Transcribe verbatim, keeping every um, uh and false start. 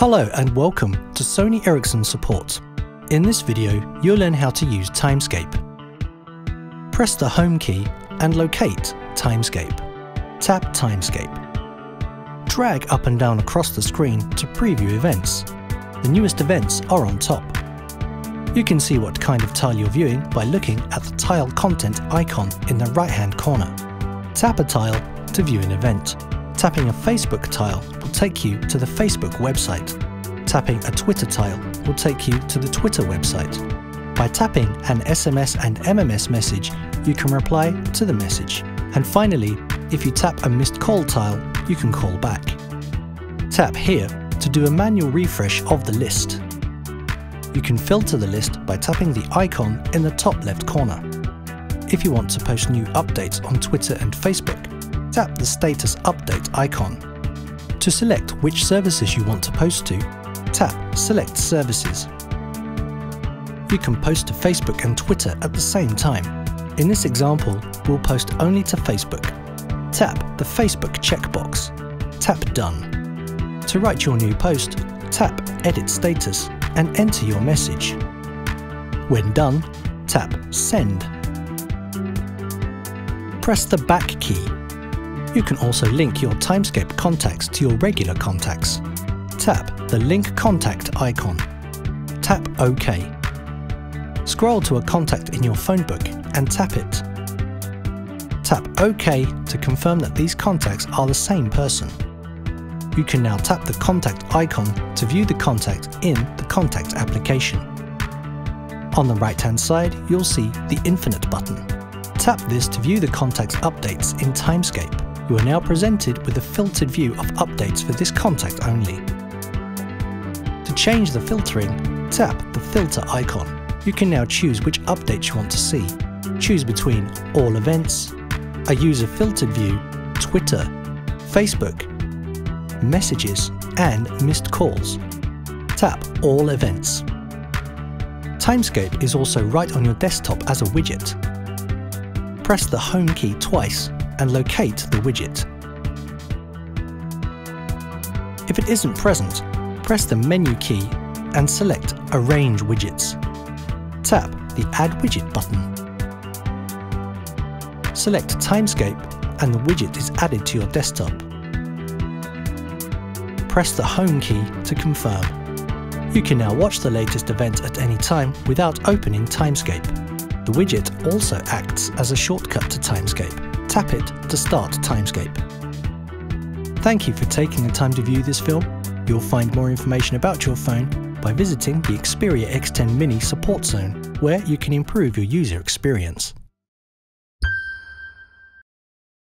Hello and welcome to Sony Ericsson Support. In this video, you'll learn how to use Timescape. Press the Home key and locate Timescape. Tap Timescape. Drag up and down across the screen to preview events. The newest events are on top. You can see what kind of tile you're viewing by looking at the tile content icon in the right-hand corner. Tap a tile to view an event. Tapping a Facebook tile will take you to the Facebook website. Tapping a Twitter tile will take you to the Twitter website. By tapping an S M S and M M S message, you can reply to the message. And finally, if you tap a missed call tile, you can call back. Tap here to do a manual refresh of the list. You can filter the list by tapping the icon in the top left corner. If you want to post new updates on Twitter and Facebook, tap the status update icon. To select which services you want to post to, tap Select Services. You can post to Facebook and Twitter at the same time. In this example, we'll post only to Facebook. Tap the Facebook checkbox. Tap Done. To write your new post, tap Edit Status and enter your message. When done, tap Send. Press the back key. You can also link your Timescape contacts to your regular contacts. Tap the Link Contact icon. Tap OK. Scroll to a contact in your phone book and tap it. Tap OK to confirm that these contacts are the same person. You can now tap the contact icon to view the contact in the Contact application. On the right-hand side, you'll see the Infinite button. Tap this to view the contacts updates in Timescape. You are now presented with a filtered view of updates for this contact only. To change the filtering, tap the filter icon. You can now choose which updates you want to see. Choose between All Events, a user filtered view, Twitter, Facebook, Messages and Missed Calls. Tap All Events. Timescape is also right on your desktop as a widget. Press the Home key twice and locate the widget. If it isn't present, press the Menu key and select Arrange Widgets. Tap the Add Widget button. Select Timescape and the widget is added to your desktop. Press the Home key to confirm. You can now watch the latest event at any time without opening Timescape. The widget also acts as a shortcut to Timescape. Tap it to start Timescape. Thank you for taking the time to view this film. You'll find more information about your phone by visiting the Xperia X ten Mini support zone, where you can improve your user experience.